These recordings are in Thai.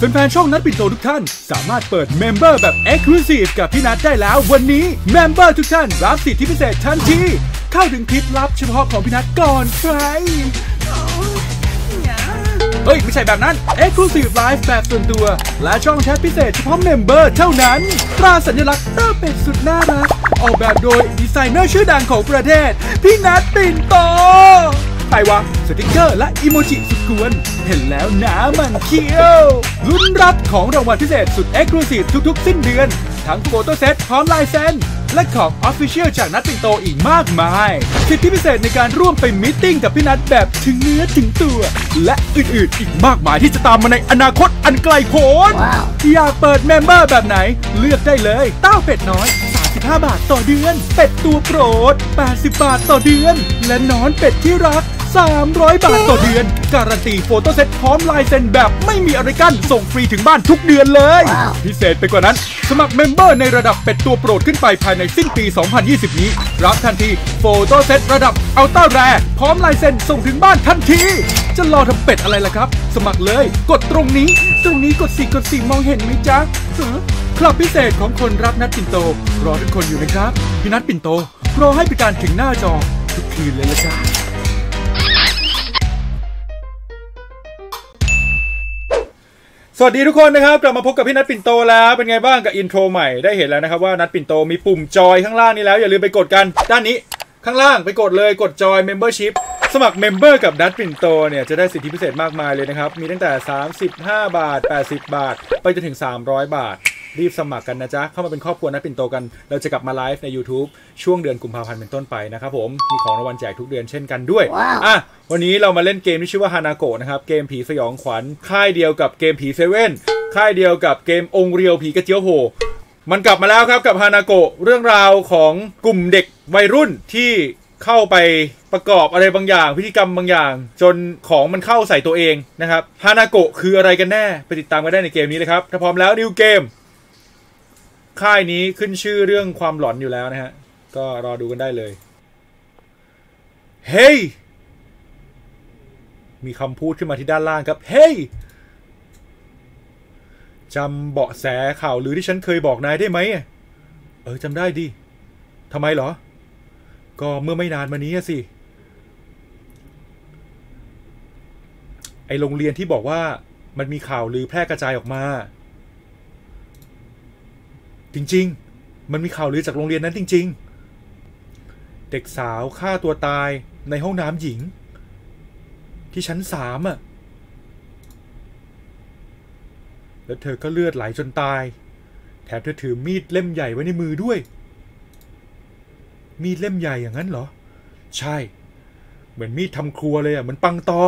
แฟนๆช่องนัทปิ่นโตทุกท่านสามารถเปิดเมมเบอร์แบบ Exclusive กับพี่นัทได้แล้ววันนี้เมมเบอร์ทุกท่านรับสิทธิพิเศษทันทีเข้าถึงคลิปลับเฉพาะของพี่นัทก่อนใครเฮ้ยไม่ใช่แบบนั้น Exclusive Live แบบส่วนตัวและช่องแชทพิเศษเฉพาะเมมเบอร์เท่านั้นตราสัญลักษณ์ตาเป็ดสุดน่ารักออกแบบโดยดีไซเนอร์ชื่อดังของประเทศพี่นัทปิ่นโตไต้หวันสติกเกอร์และอิโมจิสุดกวนเห็นแล้วน้ำมันเคี้ยวลุ้นรับของรางวัลพิเศษสุด Exclusive ทุกๆสิ้นเดือนทั้งโฟโต้เซตพร้อมลายเซ็นและของ Official จากนัทปิ่นโตอีกมากมายสิทธิพิเศษในการร่วมไปมีตติ้งกับพี่นัทแบบถึงเนื้อถึงตัวและอื่นๆอีกมากมายที่จะตามมาในอนาคตอันไกลโพ้น wow. อยากเปิดเมมเบอร์แบบไหนเลือกได้เลยเต้าเป็ดน้อย35 บาทต่อเดือนเป็ดตัวโปรด80 บาทต่อเดือนและนอนเป็ดที่รัก300 บาทต่อเดือนการันตีโฟโต้เซตพร้อมลายเซ็นแบบไม่มีอะไรกั้นส่งฟรีถึงบ้านทุกเดือนเลย wow. พิเศษไปกว่านั้นสมัครเมมเบอร์ในระดับเป็ดตัวโปรดขึ้นไปภายในสิ้นปี 2020 นี้รับทันทีโฟโต้เซตระดับอัลต้าแรร์พร้อมลายเซ็นส่งถึงบ้านทันทีจะรอทำเป็ดอะไรล่ะครับสมัครเลยกดตรงนี้กดสี่มองเห็นไหมจ๊ะคลับพิเศษของคนรักนัทปิ่นโตรอทุกคนอยู่นะครับพี่นัทปิ่นโตรอให้บริการถึงหน้าจอทุกคืนเลยล่ะจ้าสวัสดีทุกคนนะครับกลับมาพบกับพี่นัทปิ่นโตแล้วเป็นไงบ้างกับอินโทรใหม่ได้เห็นแล้วนะครับว่านัทปิ่นโตมีปุ่มจอยข้างล่างนี้แล้วอย่าลืมไปกดกันด้านนี้ข้างล่างไปกดเลยกดจอย Membership สมัคร Member กับนัทปิ่นโตเนี่ยจะได้สิทธิพิเศษมากมายเลยนะครับมีตั้งแต่35บาท80บาทไปจนถึง300บาทรีบสมัครกันนะจ๊ะเข้ามาเป็นครอบครัวนัทปิ่นโตกันเราจะกลับมาไลฟ์ใน YouTube ช่วงเดือนกุมภาพันธ์เป็นต้นไปนะครับผมมีของรางวัลแจกทุกเดือนเช่นกันด้วย wow. วันนี้เรามาเล่นเกมที่ชื่อว่า Hanako นะครับเกมผีสยองขวัญค่ายเดียวกับเกมผีเซเว่นค่ายเดียวกับเกมองเรียวผีกระเจียวโหมันกลับมาแล้วครับกับ Hanako เรื่องราวของกลุ่มเด็กวัยรุ่นที่เข้าไปประกอบอะไรบางอย่างพิธีกรรมบางอย่างจนของมันเข้าใส่ตัวเองนะครับ Hanako คืออะไรกันแน่ไปติดตามกันได้ในเกมนี้เลยครับถ้าพร้อมแล้วนิวเกมค่ายนี้ขึ้นชื่อเรื่องความหลอนอยู่แล้วนะฮะก็รอดูกันได้เลยเฮ้ย hey! มีคำพูดขึ้นมาที่ด้านล่างครับเฮ้ย hey! จำเบาะแสข่าวหรือที่ฉันเคยบอกนายได้ไหมจำได้ดิทำไมเหรอก็เมื่อไม่นานมานี้สิไอโรงเรียนที่บอกว่ามันมีข่าวลือแพร่กระจายออกมาจริงๆมันมีข่าวลือจากโรงเรียนนั้นจริงๆเด็กสาวฆ่าตัวตายในห้องน้ำหญิงที่ชั้น3แล้วเธอก็เลือดไหลจนตายแถมเธอถือมีดเล่มใหญ่ไว้ในมือด้วยมีดเล่มใหญ่อย่างนั้นเหรอใช่เหมือนมีดทำครัวเลยเหมือนปังตอ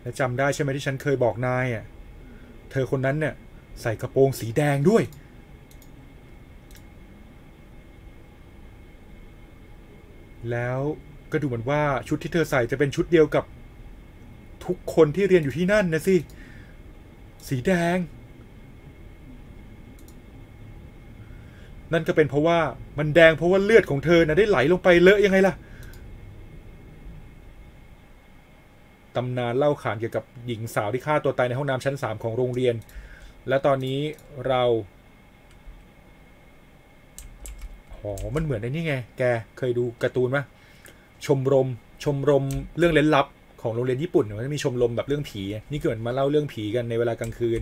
และจำได้ใช่ไหมที่ฉันเคยบอกนายเธอคนนั้นเนี่ยใส่กระโปรงสีแดงด้วยแล้วก็ดูเหมือนว่าชุดที่เธอใส่จะเป็นชุดเดียวกับทุกคนที่เรียนอยู่ที่นั่นนะสิสีแดงนั่นก็เป็นเพราะว่ามันแดงเพราะว่าเลือดของเธอน่ะได้ไหลลงไปเลอะยังไงล่ะตำนานเล่าขานเกี่ยวกับหญิงสาวที่ฆ่าตัวตายในห้องน้ำชั้น3ของโรงเรียนและตอนนี้เรามันเหมือนในนี่ไงแกเคยดูการ์ตูนไหมชมรมเรื่องเล่นลับของโรงเรียนญี่ปุ่นมันจะมีชมรมแบบเรื่องผีนี่เกิดมาเล่าเรื่องผีกันในเวลากลางคืน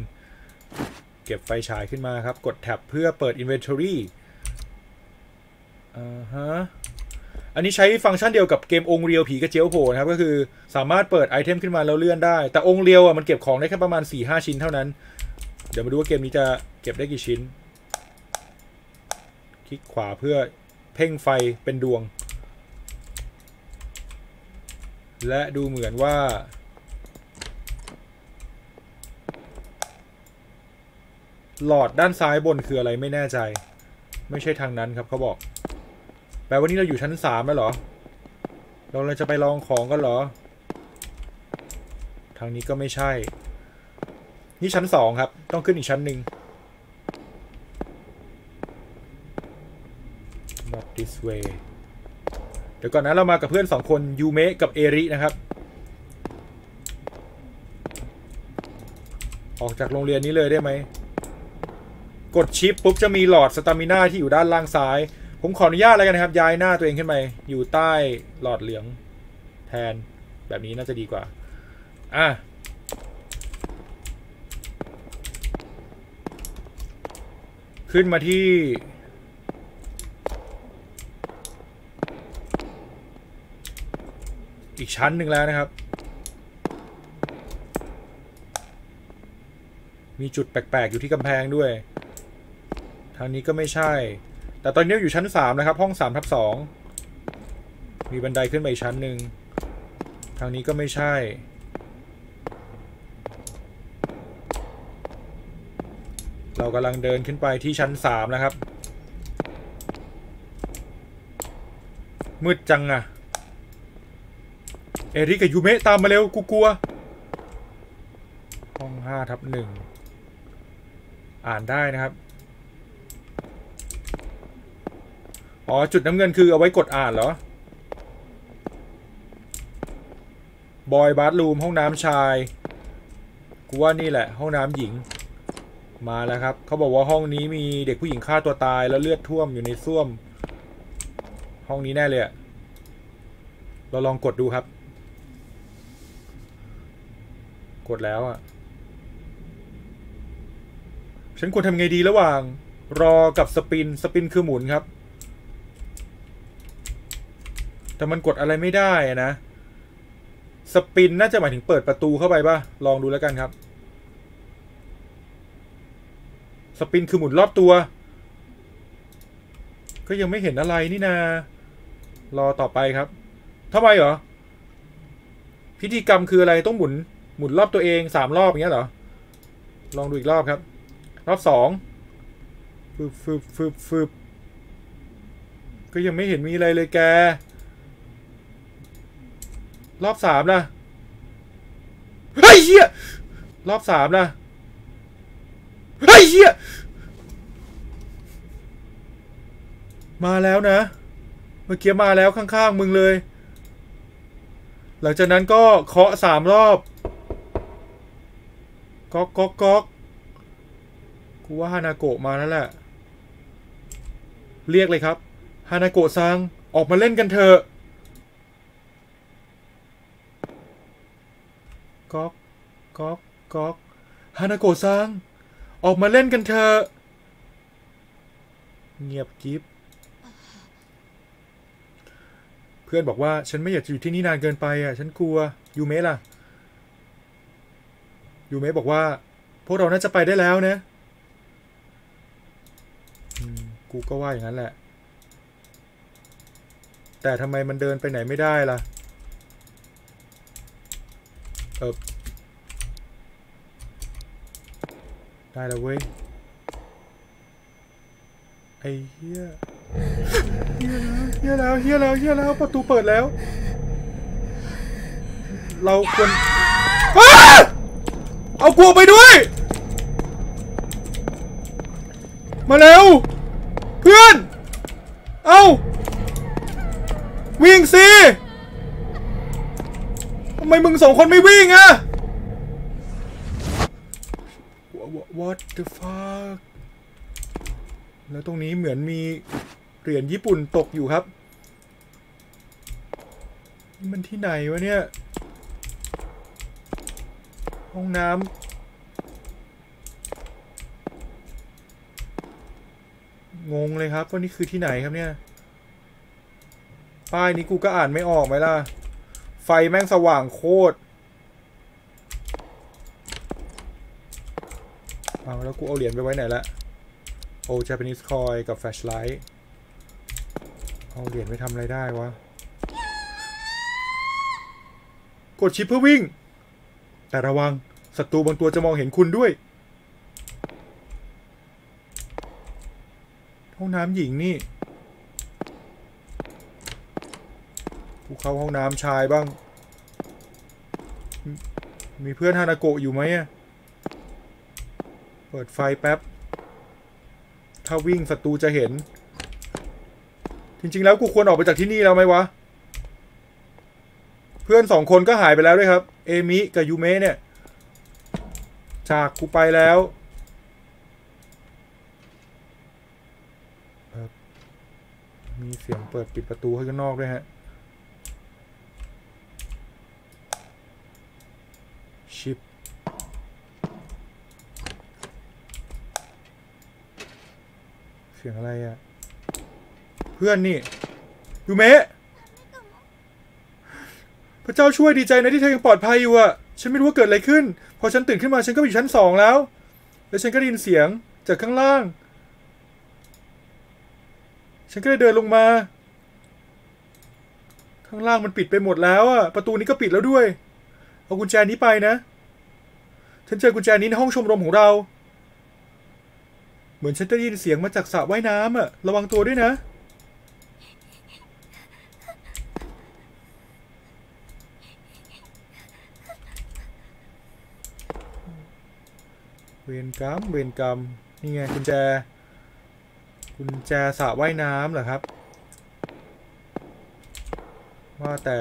เก็บไฟฉายขึ้นมาครับกดแท็บเพื่อเปิด Inventory อันนี้ใช้ฟังก์ชันเดียวกับเกมองเรียวผีกระเจียวโผล่นะครับก็คือสามารถเปิดไอเทมขึ้นมาแล้วเลื่อนได้แต่องเรียวมันเก็บของได้แค่ประมาณ 4-5 ชิ้นเท่านั้นเดี๋ยวมาดูว่าเกมนี้จะเก็บได้กี่ชิ้นคลิกขวาเพื่อเพ่งไฟเป็นดวงและดูเหมือนว่าหลอดด้านซ้ายบนคืออะไรไม่แน่ใจไม่ใช่ทางนั้นครับเขาบอกแปลว่านี่เราอยู่ชั้น3แล้วเหรอเราเลยจะไปลองของกันเหรอทางนี้ก็ไม่ใช่นี่ชั้น2ครับต้องขึ้นอีกชั้นหนึ่ง not this way เดี๋ยวก่อนนะเรามากับเพื่อน2คนยูเมะกับเอรินะครับ ออกจากโรงเรียนนี้เลยได้ไหมกดชิปปุ๊บจะมีหลอดสตามิน่าที่อยู่ด้านล่างซ้ายผมขออนุญาตอะไรกันนะครับย้ายหน้าตัวเองขึ้นไปอยู่ใต้หลอดเหลืองแทนแบบนี้น่าจะดีกว่าขึ้นมาที่อีกชั้นหนึ่งแล้วนะครับมีจุดแปลกๆอยู่ที่กำแพงด้วยทางนี้ก็ไม่ใช่แต่ตอนนี้อยู่ชั้น3นะครับห้อง3/2มีบันไดขึ้นไปอีกชั้นหนึ่งทางนี้ก็ไม่ใช่เรากำลังเดินขึ้นไปที่ชั้น3นะครับมืดจังอะเอริกับยูเมะตามมาเร็วกูกลัวห้อง5/1อ่านได้นะครับอ๋อจุดน้ำเงินคือเอาไว้กดอ่านเหรอบอยบาร์รูมห้องน้ำชายกูว่านี่แหละห้องน้ำหญิงมาแล้วครับเขาบอกว่าห้องนี้มีเด็กผู้หญิงฆ่าตัวตายแล้วเลือดท่วมอยู่ในส้วมห้องนี้แน่เลยเราลองกดดูครับกดแล้วฉันควรทำไงดีระหว่างรอกับสปินคือหมุนครับแต่มันกดอะไรไม่ได้นะสปินน่าจะหมายถึงเปิดประตูเข้าไปป่ะลองดูแล้วกันครับสปินคือหมุนรอบตัวก็ยังไม่เห็นอะไรนี่นะรอต่อไปครับทำไมเหรอพิธีกรรมคืออะไรต้องหมุนรอบตัวเอง3 รอบอย่างเงี้ยเหรอลองดูอีกรอบครับรอบ2ฟืบก็ยังไม่เห็นมีอะไรเลยแกรอบ3นะเฮ้ยเหี้ยรอบ3นะเฮ้ยเหี้ยมาแล้วนะเมื่อกี้มาแล้วข้างๆมึงเลยหลังจากนั้นก็เคาะ3 รอบก๊อกก๊อกก๊อกกูว่าฮานาโกะมาแล้วแหละเรียกเลยครับฮานาโกะซังออกมาเล่นกันเถอะก๊อกก๊อกก๊อกฮานาโกะซังออกมาเล่นกันเถอะเงียบกิ๊บเพื่อนบอกว่าฉันไม่อยากจะอยู่ที่นี่นานเกินไปอ่ะฉันกลัวยูเมะล่ะยูเมะบอกว่าพวกเราน่าจะไปได้แล้วนะกูก็ว่าอย่างนั้นแหละแต่ทำไมมันเดินไปไหนไม่ได้ล่ะได้แล้วเว้ยไอ้เหี้ยเหี้ยแล้วประตูเปิดแล้วเราควรเอากูไปด้วยมาเร็วเพื่อนเอาวิ่งสิทำไมมึง2 คนไม่วิ่งอะ What the fuck แล้วตรงนี้เหมือนมีเหรียญญี่ปุ่นตกอยู่ครับนี่มันที่ไหนวะเนี่ยห้องน้ำงงเลยครับว่านี่คือที่ไหนครับเนี่ยป้ายนี้กูก็อ่านไม่ออกไหมล่ะไฟแม่งสว่างโคตรเอาแล้วกูเอาเหรียญไปไว้ไหนละโอ้ Japanese coin กับ flashlight เอาเหรียญไปทำอะไรได้วะกดชิปเพื่อวิ่งแต่ระวังศัตรูบางตัวจะมองเห็นคุณด้วยห้องน้ำหญิงนี่กูเข้าห้องน้ำชายบ้างมีเพื่อนฮานาโกะอยู่ไหมเปิดไฟแป๊บถ้าวิ่งศัตรูจะเห็นจริงๆแล้วกูควรออกไปจากที่นี่แล้วไหมวะเพื่อน2 คนก็หายไปแล้วด้วยครับเอมิกับยูเมะเนี่ย ฉากกูไปแล้วมีเสียงเปิดปิดประตูให้ข้างนอกด้วยฮะชิปเสียงอะไรอ่ะเพื่อนนี่ยูเมะพระเจ้าช่วยดีใจนะที่เธอยังปลอดภัยอยู่อ่ะฉันไม่รู้ว่าเกิดอะไรขึ้นพอฉันตื่นขึ้นมาฉันก็อยู่ชั้นสองแล้วแล้วฉันก็ได้ยินเสียงจากข้างล่างฉันก็เลยเดินลงมาข้างล่างมันปิดไปหมดแล้วอ่ะประตูนี้ก็ปิดแล้วด้วยเอากุญแจนี้ไปนะฉันเจอกุญแจนี้ในห้องชมรมของเราเหมือนฉันได้ยินเสียงมาจากสระว่ายน้ำอ่ะระวังตัวด้วยนะเวรกรรมเวรกรรมนี่ไงกุญแจสระว่ายน้ำเหรอครับว่าแต่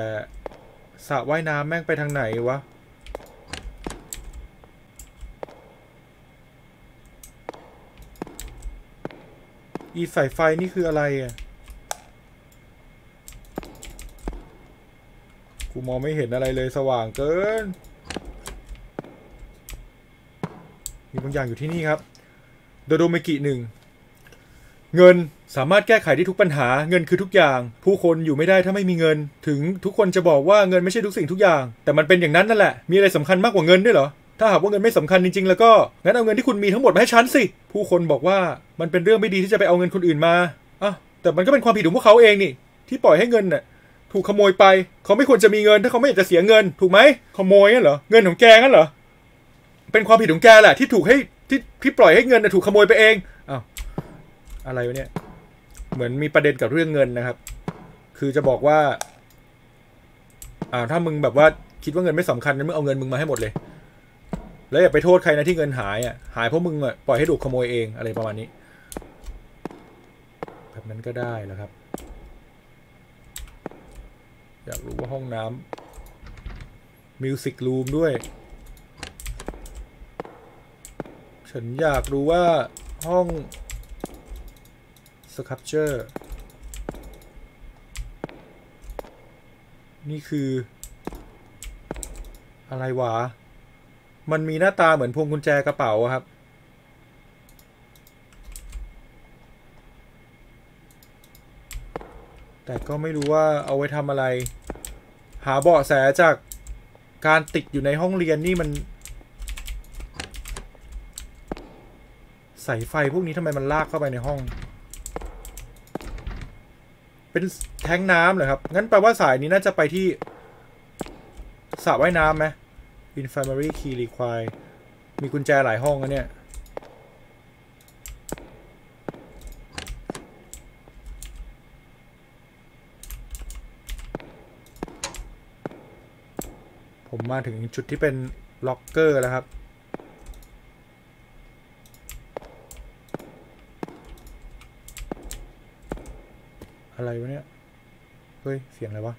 สระว่ายน้ำแม่งไปทางไหนวะอีสายไฟนี่คืออะไรอ่ะกูมองไม่เห็นอะไรเลยสว่างเกินมีบางอย่างอยู่ที่นี่ครับโดโดเมกิหนึ่งเงินสามารถแก้ไขได้ทุกปัญหาเงินคือทุกอย่างผู้คนอยู่ไม่ได้ถ้าไม่มีเงินถึงทุกคนจะบอกว่าเงินไม่ใช่ทุกสิ่งทุกอย่างแต่มันเป็นอย่างนั้นนั่นแหละมีอะไรสำคัญมากกว่าเงินด้วยเหรอถ้าหากว่าเงินไม่สำคัญจริงๆแล้วก็งั้นเอาเงินที่คุณมีทั้งหมดมาให้ฉันสิผู้คนบอกว่ามันเป็นเรื่องไม่ดีที่จะไปเอาเงินคนอื่นมาอ่ะแต่มันก็เป็นความผิดของพวกเขาเองนี่ที่ปล่อยให้เงินน่ะถูกขโมยไปเขาไม่ควรจะมีเงินถ้าเขาไม่อยากจะเสียเงินถูกไหมขโมยนั่นเหรอเงินของแกนั่นเหรอเป็นความผิดของแกแหละที่ถูกให้ที่ปล่อยให้เงินถูกขโมยไปเองอ้าวอะไรวะเนี่ยเหมือนมีประเด็นกับเรื่องเงินนะครับคือจะบอกว่าถ้ามึงแบบว่าคิดว่าเงินไม่สำคัญนั้นมึงเอาเงินมึงมาให้หมดเลยแล้วอย่าไปโทษใครนะที่เงินหายอ่ะหายเพราะมึงอ่ะปล่อยให้ถูกขโมยเองอะไรประมาณนี้แบบนั้นก็ได้แล้วครับอยากรู้ว่าห้องน้ำมิวสิกรูมด้วยฉันอยากรู้ว่าห้องSculpture นี่คืออะไรวะมันมีหน้าตาเหมือนพวงกุญแจกระเป๋าครับแต่ก็ไม่รู้ว่าเอาไว้ทำอะไรหาเบาะแสจากการติดอยู่ในห้องเรียนนี่มันสายไฟพวกนี้ทำไมมันลากเข้าไปในห้องเป็นแทงน้ำเหรอครับงั้นแปลว่าสายนี้น่าจะไปที่สระว่ายน้ำไหม Infirmary Key Required มีกุญแจหลายห้องนะเนี่ยผมมาถึงจุดที่เป็นล็อกเกอร์แล้วครับอะไรวะเนี่ยเฮ้ยเสียงอะไรวะ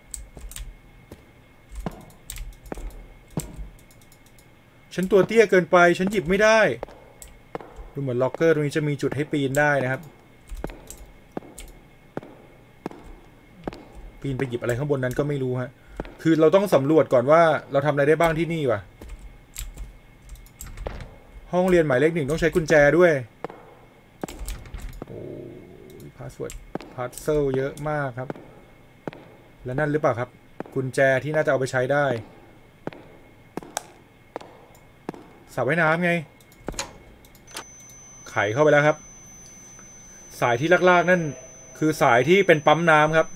ฉันตัวเตี้ยเกินไปฉันหยิบไม่ได้ดูเหมือนล็อกเกอร์ตรงนี้จะมีจุดให้ปีนได้นะครับปีนไปหยิบอะไรข้างบนนั้นก็ไม่รู้ฮะคือเราต้องสำรวจก่อนว่าเราทำอะไรได้บ้างที่นี่วะห้องเรียนหมายเลขหนึ่งต้องใช้กุญแจด้วยโอ้ยพาสเวิร์ดพาร์ทเซลเยอะมากครับและนั่นหรือเปล่าครับกุญแจที่น่าจะเอาไปใช้ได้สระว่ายน้ำไงไขเข้าไปแล้วครับสายที่ลากๆนั่นคือสายที่เป็นปั๊มน้ำครับ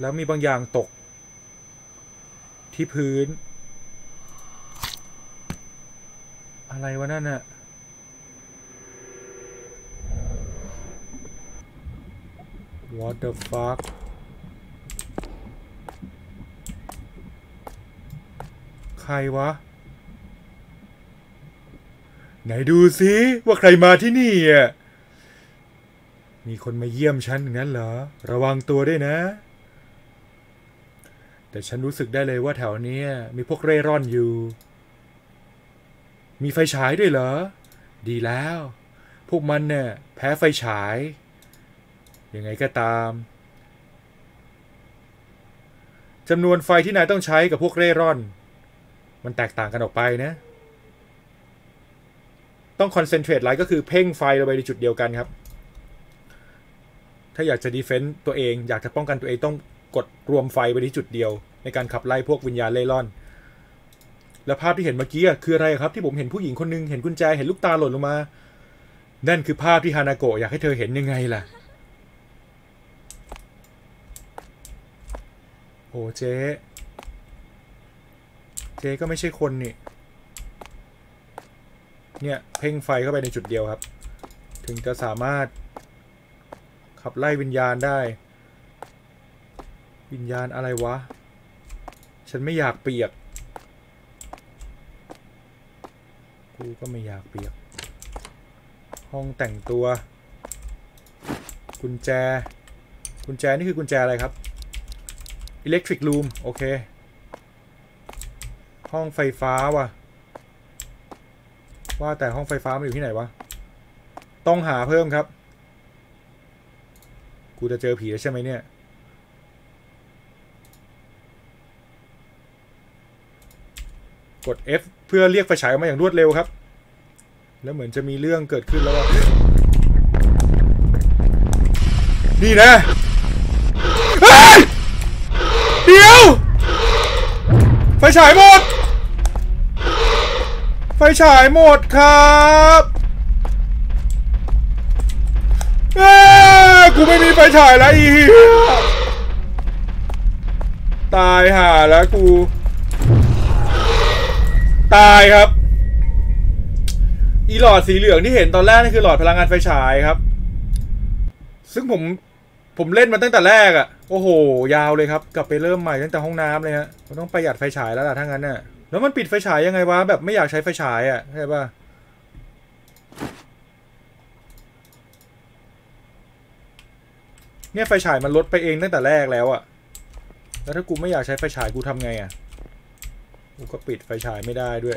แล้วมีบางอย่างตกที่พื้นอะไรวะนั่นน่ะWhat the fuck ใครวะไหนดูสิว่าใครมาที่นี่อ่ะมีคนมาเยี่ยมฉันงั้นเหรอระวังตัวด้วยนะแต่ แต่ฉันรู้สึกได้เลยว่าแถวนี้มีพวกเร่ร่อนอยู่มีไฟฉายด้วยเหรอดีแล้วพวกมันเนี่ยแพ้ไฟฉายยังไงก็ตามจำนวนไฟที่นายต้องใช้กับพวกเร่ร่อนมันแตกต่างกันออกไปนะต้องคอนเซนเทรตไลท์ก็คือเพ่งไฟลงไปในจุดเดียวกันครับถ้าอยากจะดีเฟนต์ตัวเองอยากจะป้องกันตัวเองต้องกดรวมไฟไปที่จุดเดียวในการขับไล่พวกวิญญาณเร่ร่อนและภาพที่เห็นเมื่อกี้คืออะไรครับที่ผมเห็นผู้หญิงคนนึงเห็นกุญแจเห็นลูกตาหล่นลงมานั่นคือภาพที่ฮานาโกะอยากให้เธอเห็นยังไงล่ะโอ้เจ๊ก็ไม่ใช่คนนี่เนี่ยเพ่งไฟเข้าไปในจุดเดียวครับถึงจะสามารถขับไล่วิญญาณได้วิญญาณอะไรวะฉันไม่อยากเปียกกูก็ไม่อยากเปียกห้องแต่งตัวกุญแจนี่คือกุญแจอะไรครับ Electric Room โอเคห้องไฟฟ้าว่ะว่าแต่ห้องไฟฟ้ามันอยู่ที่ไหนวะต้องหาเพิ่มครับกูจะเจอผีแล้วใช่ไหมเนี่ยกด F เพื่อเรียกไฟฉายออกมาอย่างรวดเร็วครับแล้วเหมือนจะมีเรื่องเกิดขึ้นแล้วว่านี่นะเดี๋ยวไฟฉายหมดไฟฉายหมดครับกูไม่มีไฟฉายแล้วอีตายห่าแล้วกูตายครับอีหลอดสีเหลืองที่เห็นตอนแรกนี่คือหลอดพลังงานไฟฉายครับซึ่งผมเล่นมาตั้งแต่แรกอะโอ้โหยาวเลยครับกลับไปเริ่มใหม่ตั้งแต่ห้องน้ำเลยฮะผมต้องประหยัดไฟฉายแล้วล่ะถ้างั้นน่ะแล้วมันปิดไฟฉายยังไงวะแบบไม่อยากใช้ไฟฉายอะใช่ป่ะเนี่ยไฟฉายมันลดไปเองตั้งแต่แรกแล้วอะแล้วถ้ากูไม่อยากใช้ไฟฉายกูทำไงอะกูก็ปิดไฟฉายไม่ได้ด้วย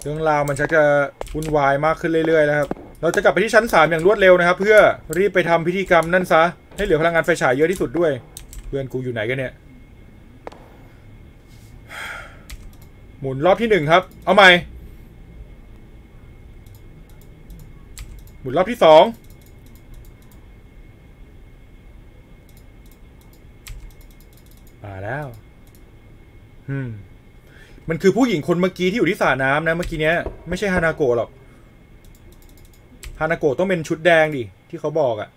เรื่องราวมันจะวุ่นวายมากขึ้นเรื่อยๆนะครับเราจะกลับไปที่ชั้น3อย่างรวดเร็วนะครับเพื่อรีบไปทำพิธีกรรมนั่นซะให้เหลือพลังงานไฟฉายเยอะที่สุดด้วยเพื่อนกูอยู่ไหนกันเนี่ยหมุนรอบที่1ครับเอาใหม่หมุนรอบที่2มาแล้วมันคือผู้หญิงคนเมื่อกี้ที่อยู่ที่สระน้ำนะเมื่อกี้เนี้ยไม่ใช่ฮานาโกะหรอกฮานาโกะต้องเป็นชุดแดงดิที่เขาบอกอะ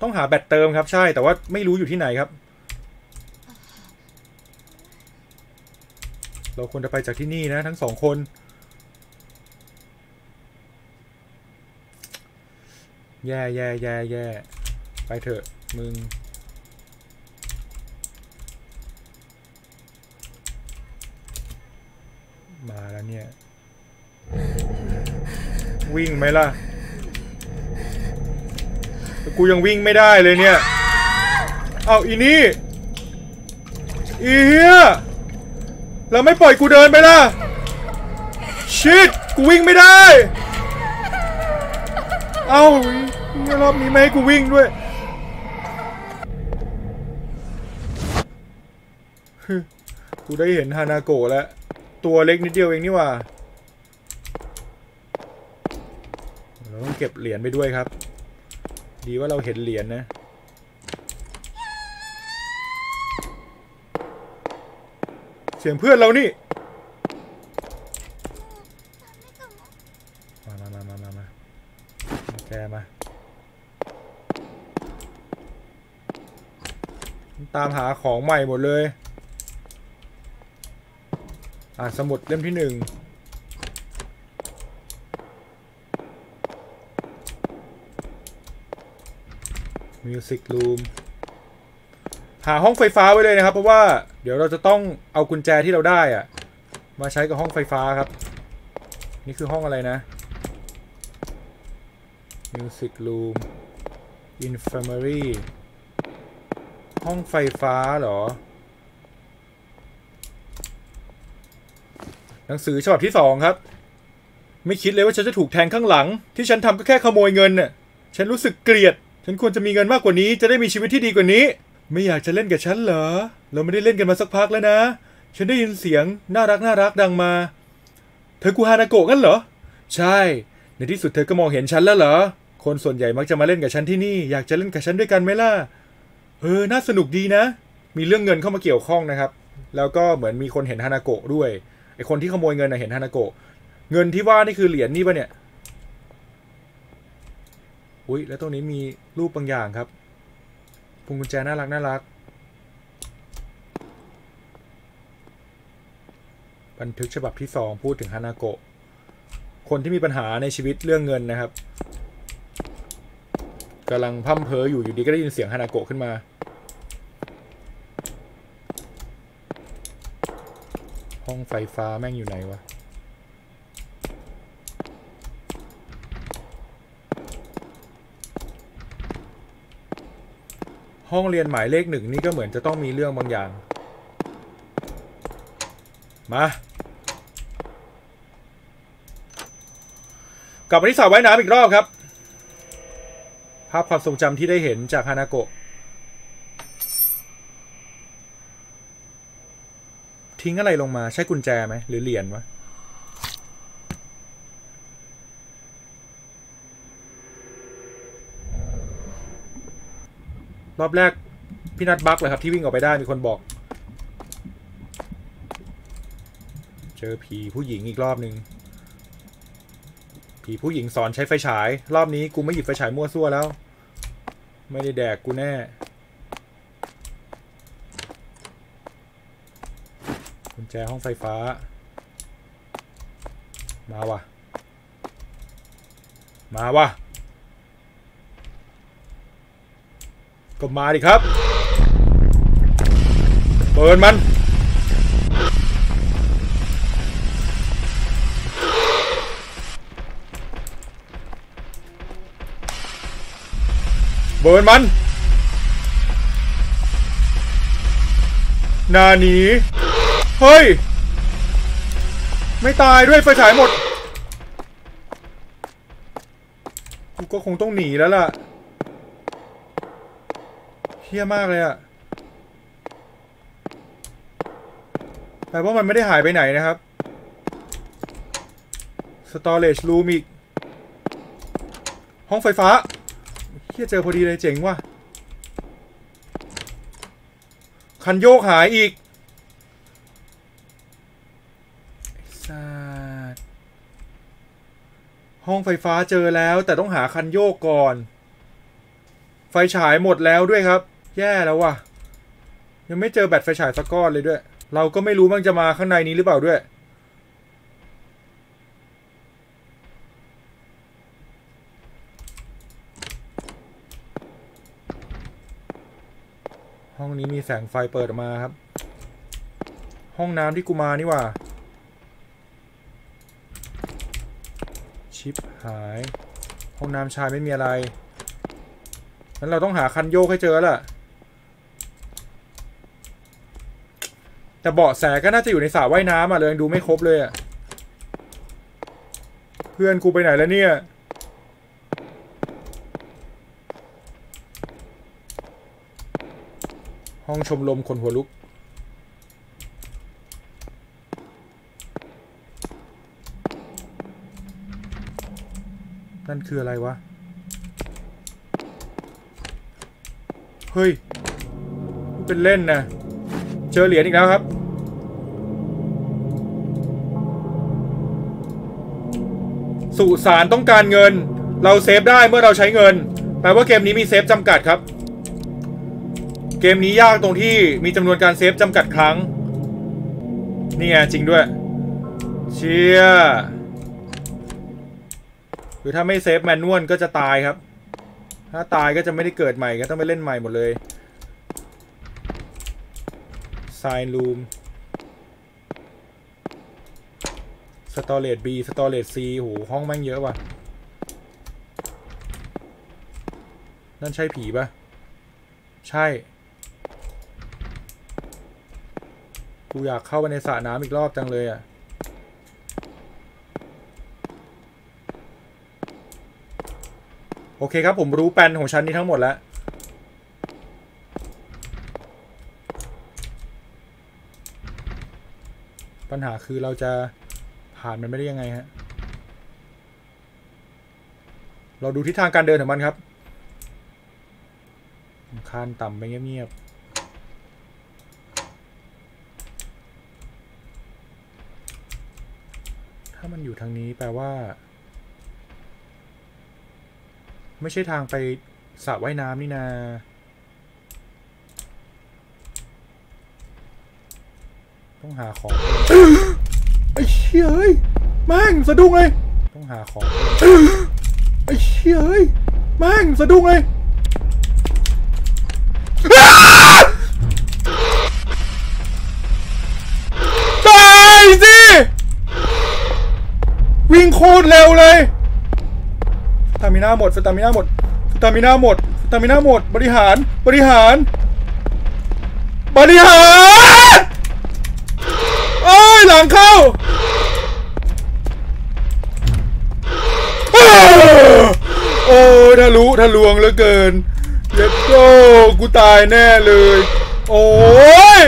ต้องหาแบตเติมครับใช่แต่ว่าไม่รู้อยู่ที่ไหนครับเราควรจะไปจากที่นี่นะทั้ง2คนแย่แย่แย่แย่ไปเถอะมึงมาแล้วเนี่ยวิ่งไหมล่ะกูยังวิ่งไม่ได้เลยเนี่ยเอาอีนี่อีเหี้ยแล้วไม่ปล่อยกูเดินไปล่ะชิตกูวิ่งไม่ได้เอารอบนี้ไม่ให้กูวิ่งด้วยกูได้เห็นฮานาโกะแล้วตัวเล็กนิดเดียวเองนี่ว่าเราต้องเก็บเหรียญไปด้วยครับดีว่าเราเห็นเหรียญนะเสียงเพื่อนเรานี่มาแกมาตามหาของใหม่หมดเลยอ่านสมุดเล่มที่1มิวสิกรูมหาห้องไฟฟ้าไว้เลยนะครับเพราะว่าเดี๋ยวเราจะต้องเอากุญแจที่เราได้อะมาใช้กับห้องไฟฟ้าครับนี่คือห้องอะไรนะ Music Room Infirmary ห้องไฟฟ้าเหรอหนังสือฉบับที่สองครับไม่คิดเลยว่าฉันจะถูกแทงข้างหลังที่ฉันทำก็แค่ขโมยเงินน่ะฉันรู้สึกเกลียดฉันควรจะมีเงินมากกว่านี้จะได้มีชีวิตที่ดีกว่านี้ไม่อยากจะเล่นกับฉันเหรอเราไม่ได้เล่นกันมาสักพักแล้วนะฉันได้ยินเสียงน่ารักดังมาเธอคือฮานาโกะกันเหรอใช่ในที่สุดเธอก็มองเห็นฉันแล้วเหรอคนส่วนใหญ่มักจะมาเล่นกับฉันที่นี่อยากจะเล่นกับฉันด้วยกันไหมล่ะน่าสนุกดีนะมีเรื่องเงินเข้ามาเกี่ยวข้องนะครับแล้วก็เหมือนมีคนเห็นฮานาโกะด้วยไอคนที่ขโมยเงินนะเห็นฮานาโกะเงินที่ว่านี่คือเหรียญนี่ปะเนี่ยอุ้ยแล้วตรงนี้มีรูปบางอย่างครับพวงกุญแจน่ารักบันทึกฉบับที่สองพูดถึงฮานาโกะคนที่มีปัญหาในชีวิตเรื่องเงินนะครับกำลังพั่มเพ้ออยู่ดีก็ได้ยินเสียงฮานาโกะขึ้นมาห้องไฟฟ้าแม่งอยู่ไหนวะห้องเรียนหมายเลขหนึ่งนี่ก็เหมือนจะต้องมีเรื่องบางอย่างมากับมาที่สาวว่ายน้ำอีกรอบครับภาพความทรงจำที่ได้เห็นจากฮานาโกะทิ้งอะไรลงมาใช่กุญแจไหมหรือเหรียญวะรอบแรกพี่นัดบักเลยครับที่วิ่งออกไปได้มีคนบอกเจอผีผู้หญิงอีกรอบนึงผีผู้หญิงสอนใช้ไฟฉายรอบนี้กูไม่หยิบไฟฉายมั่วซั่วแล้วไม่ได้แดกกูแน่กุญแจห้องไฟฟ้ามาวะก็มาดิครับเปิดมันนาหนีเฮ้ยไม่ตายด้วยไฟฉายหมดกูก็คงต้องหนีแล้วล่ะเฮี้ยมากเลยอะแต่ว่ามันไม่ได้หายไปไหนนะครับStorage Roomอีกห้องไฟฟ้าเฮียเจอพอดีเลยเจ๋งว่ะคันโยกหายอีกห้องไฟฟ้าเจอแล้วแต่ต้องหาคันโยกก่อนไฟฉายหมดแล้วด้วยครับแย่แล้วว่ะยังไม่เจอแบตไฟฉายสักก้อนเลยด้วยเราก็ไม่รู้มันจะมาข้างในนี้หรือเปล่าด้วยห้องนี้มีแสงไฟเปิดออกมาครับห้องน้ำที่กูมานี่ว่าชิปหายห้องน้ำชายไม่มีอะไรงั้นเราต้องหาคันโยกให้เจอล่ะแต่เบาะแสก็น่าจะอยู่ในสระว่ายน้ำอ่ะเลยยังดูไม่ครบเลยอ่ะเพื่อนกูไปไหนแล้วเนี่ยห้องชมรมคนหัวลุกนั่นคืออะไรวะเฮ้ยเป็นเล่นนะเจอเหรียญอีกแล้วครับสุสานต้องการเงินเราเซฟได้เมื่อเราใช้เงินแปลว่าเกมนี้มีเซฟจำกัดครับเกมนี้ยากตรงที่มีจำนวนการเซฟจำกัดครั้งนี่ไงจริงด้วยเชี่ยหรือถ้าไม่เซฟแมนนวลก็จะตายครับถ้าตายก็จะไม่ได้เกิดใหม่ก็ต้องไปเล่นใหม่หมดเลยไซน์รูมสตอเรจ B สตอเรจ C โหห้องแม่งเยอะว่ะ นั่นใช่ผีปะใช่กูอยากเข้าไปในสระน้ำอีกรอบจังเลยอ่ะโอเคครับผมรู้แปลนของชั้นนี้ทั้งหมดแล้วปัญหาคือเราจะผ่านมันไม่ได้ยังไงฮะเราดูทิศทางการเดินของมันครับคานต่ำไปเงียบๆถ้ามันอยู่ทางนี้แปลว่าไม่ใช่ทางไปสระว่ายน้ำนี่นาต้องหาของไอ้เชี่ยเฮ้ยแม่งสะดุ้งเลยต้องหาของไอ้เชี่ยเฮ้ยแม่งสะดุ้งเลยตายสิวิ่งโคตรเร็วเลยสตามิน่าหมดสตามิน่าหมดสตามิน่าหมดสตามิน่าหมดบริหารโอ้ยหลังเข้าโอ้ทะลุทะลวงเหลือเกินเด็กโก้กูตายแน่เลยโอ้ย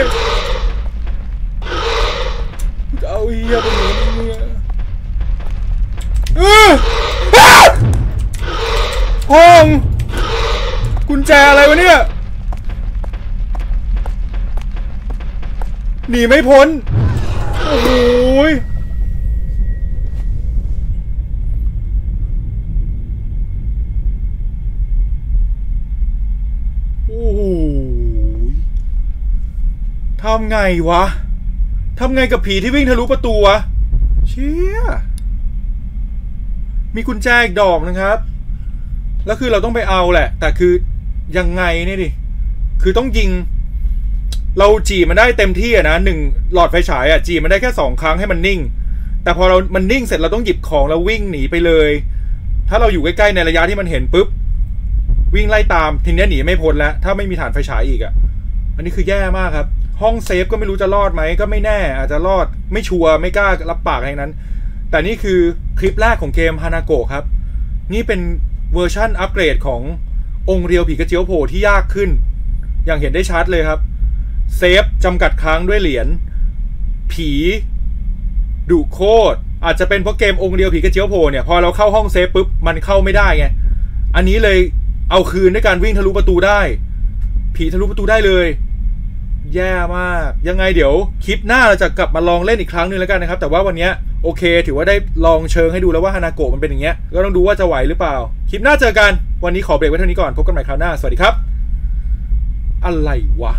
เอาเหี้ยไปหนีเนี่ยห้องกุญแจอะไรวะเนี่ยหนีไม่พ้นโอ้โหโอ้โหทำไงวะทำไงกับผีที่วิ่งทะลุประตูวะเชี่ยมีกุญแจอีกดอกนะครับแล้วคือเราต้องไปเอาแหละแต่คือยังไงนี่ดิคือต้องยิงเราจีมันได้เต็มที่อะนะหนึ่งหลอดไฟฉายอะจีมันได้แค่2ครั้งให้มันนิ่งแต่พอเรามันนิ่งเสร็จเราต้องหยิบของแล้ววิ่งหนีไปเลยถ้าเราอยู่ใกล้ๆในระยะที่มันเห็นปุ๊บวิ่งไล่ตามทีนี้หนีไม่พ้นแล้วถ้าไม่มีฐานไฟฉายอีกอะอันนี้คือแย่มากครับห้องเซฟก็ไม่รู้จะรอดไหมก็ไม่แน่อาจจะรอดไม่ชัวร์ไม่กล้ารับปากอะไรนั้นแต่นี่คือคลิปแรกของเกม Hanako ครับนี่เป็นเวอร์ชันอัปเกรดขององค์เรียวผีกระเจียวโผล่ที่ยากขึ้นอย่างเห็นได้ชัดเลยครับเซฟจำกัดครั้งด้วยเหรียญผีดุโคตรอาจจะเป็นเพราะเกมองค์เรียวผีกระเจียวโผล่เนี่ยพอเราเข้าห้องเซฟปุ๊บมันเข้าไม่ได้ไงอันนี้เลยเอาคืนด้วยการวิ่งทะลุประตูได้ผีทะลุประตูได้เลยแย่มากยังไงเดี๋ยวคลิปหน้าเราจะกลับมาลองเล่นอีกครั้งนึงแล้วกันนะครับแต่ว่าวันนี้โอเคถือว่าได้ลองเชิงให้ดูแล้วว่าฮานาโกะมันเป็นอย่างเงี้ยก็ต้องดูว่าจะไหวหรือเปล่าคลิปหน้าเจอกันวันนี้ขอเบรกไว้เท่านี้ก่อนพบกันใหม่คราวหน้าสวัสดีครับอะไรวะ